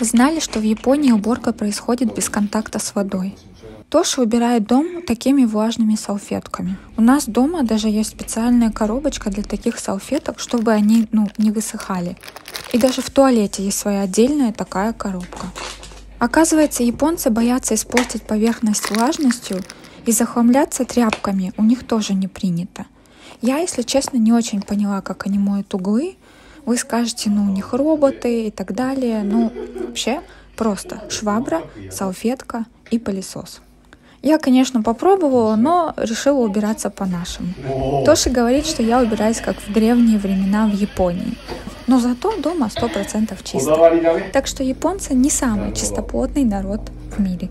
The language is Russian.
Знали, что в Японии уборка происходит без контакта с водой. Тоши убирает дом такими влажными салфетками. У нас дома даже есть специальная коробочка для таких салфеток, чтобы они не высыхали. И даже в туалете есть своя отдельная такая коробка. Оказывается, японцы боятся испортить поверхность влажностью, и захламляться тряпками у них тоже не принято. Я, если честно, не очень поняла, как они моют углы. Вы скажете, у них роботы и так далее. Вообще просто швабра, салфетка и пылесос. Я, конечно, попробовала, но решила убираться по-нашему. Тоши говорит, что я убираюсь как в древние времена в Японии. Но зато дома 100% чисто. Так что японцы не самый чистоплотный народ в мире.